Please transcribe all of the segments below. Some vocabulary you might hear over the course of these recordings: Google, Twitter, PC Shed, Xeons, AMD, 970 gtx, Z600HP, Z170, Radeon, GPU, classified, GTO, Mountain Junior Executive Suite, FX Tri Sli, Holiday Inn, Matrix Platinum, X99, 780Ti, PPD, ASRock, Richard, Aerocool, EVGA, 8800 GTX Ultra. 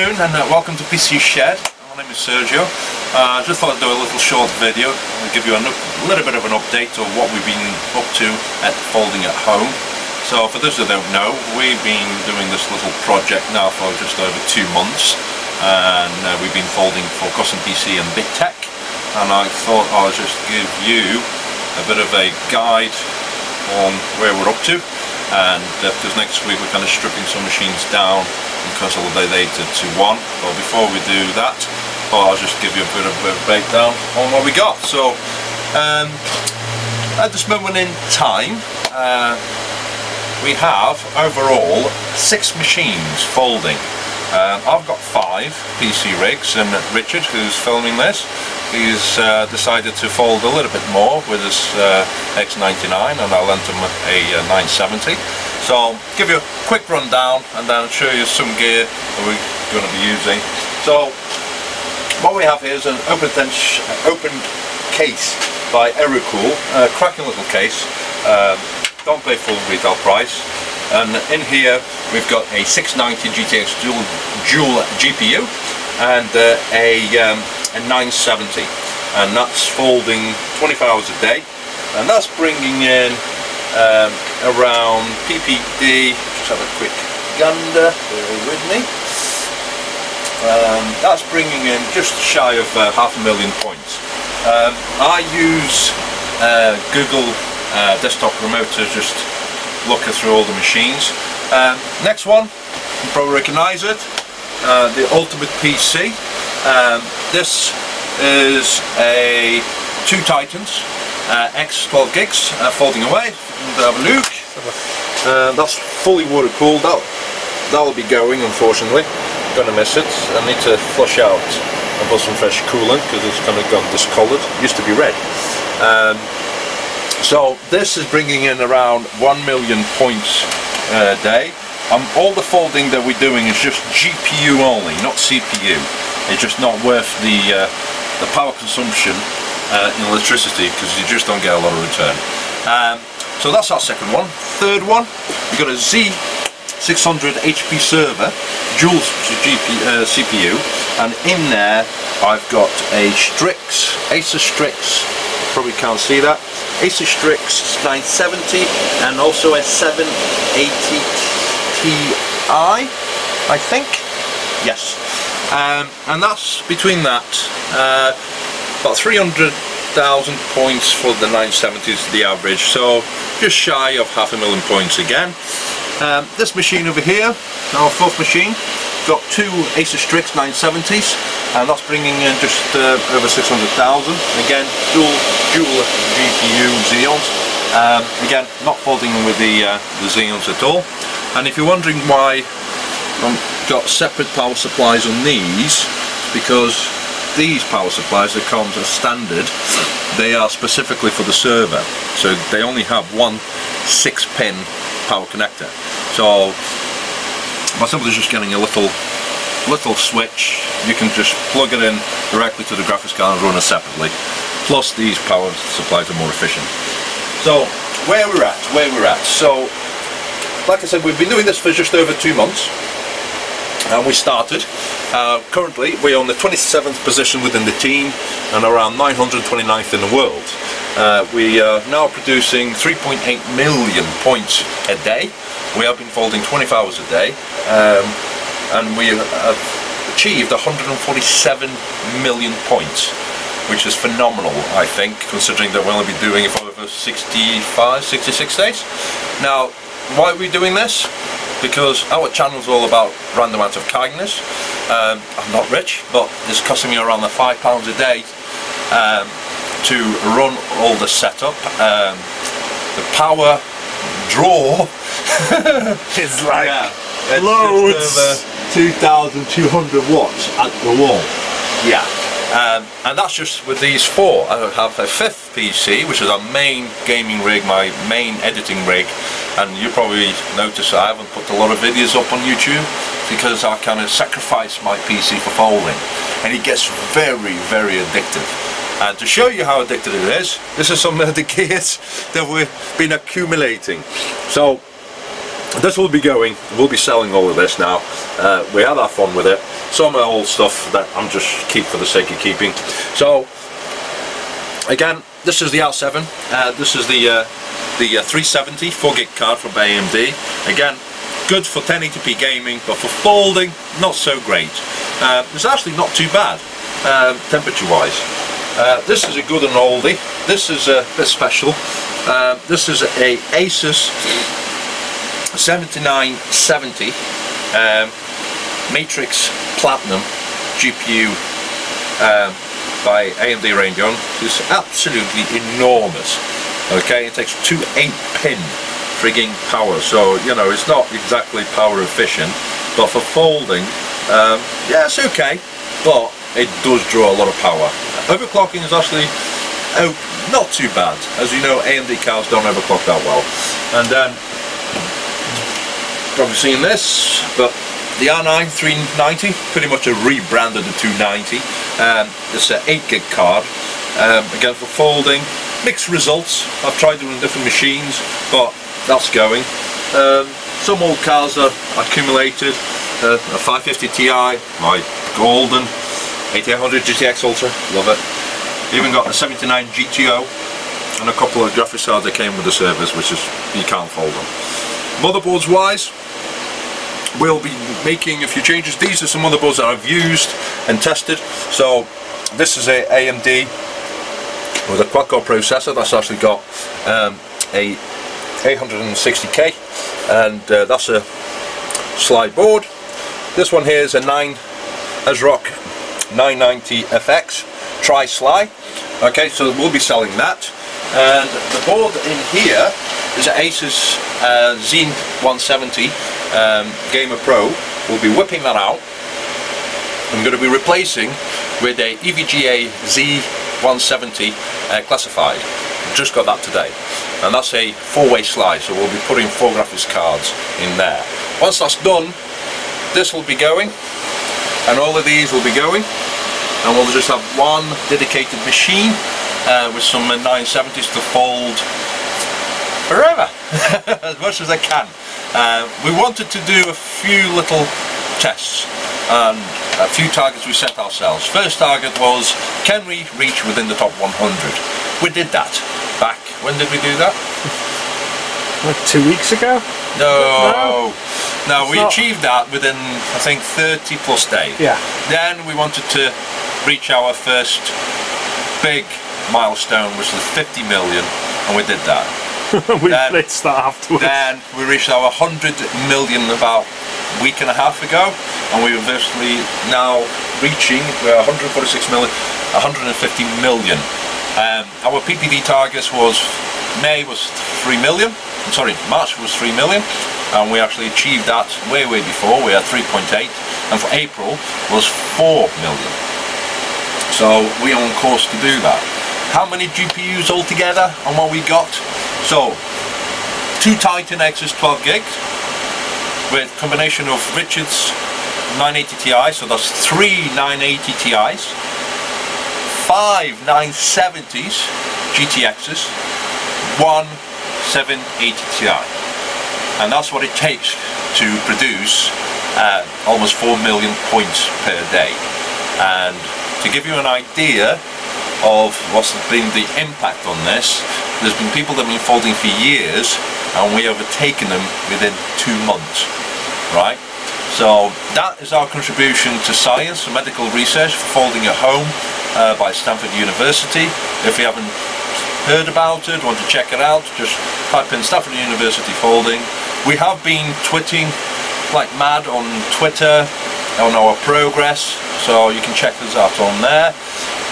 afternoon and welcome to PC Shed. My name is Sergio. I just thought I'd do a little short video and give you a little bit of an update of what we've been up to at Folding@Home. So for those that don't know, we've been doing this little project now for just over 2 months, and we've been folding for Custom PC and Bittech, and I thought I'll just give you a bit of a guide on where we're up to. And because next week we're kind of stripping some machines down and consolidated to one. But before we do that, I'll just give you a bit of a breakdown on what we got. So at this moment in time, we have overall 6 machines folding. I've got 5 PC rigs, and Richard, who's filming this, he's decided to fold a little bit more with his X99, and I lent him a 970. So I'll give you a quick rundown and then I'll show you some gear that we're going to be using. So what we have here is an open case by Aerocool, a cracking little case. Don't pay full retail price. And in here we've got a 690 GTX dual GPU and a 970, and that's folding 24 hours a day, and that's bringing in around PPD, just have a quick gander, bear with me, that's bringing in just shy of 500,000 points. I use Google desktop remote to just look through all the machines. Next one, you probably recognize it, the Ultimate PC. This is a 2 Titans, X12 gigs, folding away. Have a look. That's fully water cooled. That'll be going, unfortunately. Gonna miss it. I need to flush out and put some fresh coolant because it's kind of gone discolored. Used to be red. So this is bringing in around 1 million points a day. All the folding that we're doing is just GPU only, not CPU. It's just not worth the power consumption in electricity, because you just don't get a lot of return. So that's our second one. Third one, we've got a Z600HP server, dual CPU, and in there I've got a Strix, Asus Strix, probably can't see that, Asus Strix 970, and also a 780Ti, I think. Yes. And that's between that about 300,000 points for the 970s, the average, so just shy of 500,000 points again. This machine over here, our fourth machine, got 2 Asus Strix 970s, and that's bringing in just over 600,000. Again, dual GPU Xeons. Again, not folding with the Xeons at all. And if you're wondering why I've got separate power supplies on these, because these power supplies that comes as standard, they are specifically for the server, so they only have one 6-pin power connector. So by simply just getting a little switch, you can just plug it in directly to the graphics card and run it separately. Plus these power supplies are more efficient. So where we're at. So like I said, we've been doing this for just over 2 months, and we started. Currently we're on the 27th position within the team and around 929th in the world. We are now producing 3.8 million points a day. We have been folding 24 hours a day, and we have achieved 147 million points, which is phenomenal, I think, considering that we'll only be doing it for over 65, 66 days. Now, why are we doing this? Because our channel is all about random acts of kindness. I'm not rich, but it's costing me around the £5 a day to run all the setup. The power draw is like loads, 2,200 watts at the wall. Yeah. And that's just with these 4. I have a 5th PC, which is our main gaming rig, my main editing rig, and you probably notice I haven't put a lot of videos up on YouTube because I kind of sacrifice my PC for folding, and it gets very, very addictive. And to show you how addictive it is, this is some of the gears that we've been accumulating. So this will be going, we'll be selling all of this now. We had our fun with it. Some of the old stuff that I'm just keep for the sake of keeping. So again, this is the L7. This is the 370 4GB card from AMD. Again, good for 1080p gaming, but for folding, not so great. It's actually not too bad, temperature-wise. This is a good and oldie. This is a bit special. This is a Asus 7970 Matrix Platinum GPU by AMD Radeon. It's absolutely enormous. Okay, it takes 2 8-pin frigging power, so you know it's not exactly power efficient, but for folding, yeah, it's okay, but it does draw a lot of power. Overclocking is actually not too bad. As you know, AMD cards don't overclock that well. And then probably seen this, but the R9 390, pretty much a rebrand of the 290. It's an 8GB card, again for folding. Mixed results. I've tried them on different machines, but that's going. Some old cards are accumulated. A 550Ti, my golden, 8800 GTX Ultra, love it. Even got a 79 GTO and a couple of graphics cards that came with the service, which is, you can't fold them. Motherboards wise, we'll be making a few changes. These are some motherboards that I've used and tested. So this is a AMD with a quad-core processor that's actually got a 860K, and that's a slide board. This one here is a ASRock 990 FX Tri Sli. Okay, so we'll be selling that. And the board in here is an Asus Z170 Gamer Pro. We'll be whipping that out. I'm going to be replacing with a EVGA Z170 classified. Just got that today, and that's a 4-way slide, so we'll be putting 4 graphics cards in there. Once that's done, this will be going, and all of these will be going, and we'll just have one dedicated machine with some 970s to fold forever, as much as I can. We wanted to do a few little tests and a few targets we set ourselves. First target was, can we reach within the top 100? We did that back, when did we do that? Like 2 weeks ago? No. No, we achieved that within, I think, 30+ days. Yeah. Then we wanted to reach our first big milestone, which was 50 million, and we did that. We blitzed that afterwards. Then we reached our 100 million about a week and a half ago, and we are virtually now reaching, we're 146 million, 150 million. Our PPD targets was, May was 3 million, I'm sorry, March was 3 million, and we actually achieved that way, way before. We had 3.8, and for April was 4 million. So we are on course to do that. How many GPUs altogether and what we got? So, 2 Titan X's 12 gigs, with combination of Richard's 980Ti, so that's 3 980Ti's, 5 970's GTX's, 1 780Ti, and that's what it takes to produce almost 4 million points per day. And to give you an idea of what's been the impact on this, there's been people that have been folding for years, and we overtaken them within 2 months, right? So that is our contribution to science and medical research for Folding at Home by Stanford University. If you haven't heard about it, want to check it out, just type in Stanford University folding. We have been tweeting like mad on Twitter on our progress, so you can check us out on there.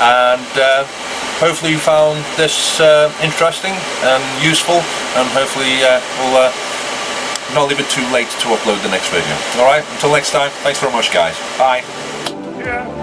And hopefully you found this interesting and useful, and hopefully we'll not leave it too late to upload the next video. Alright, until next time, thanks very much guys, bye. Yeah.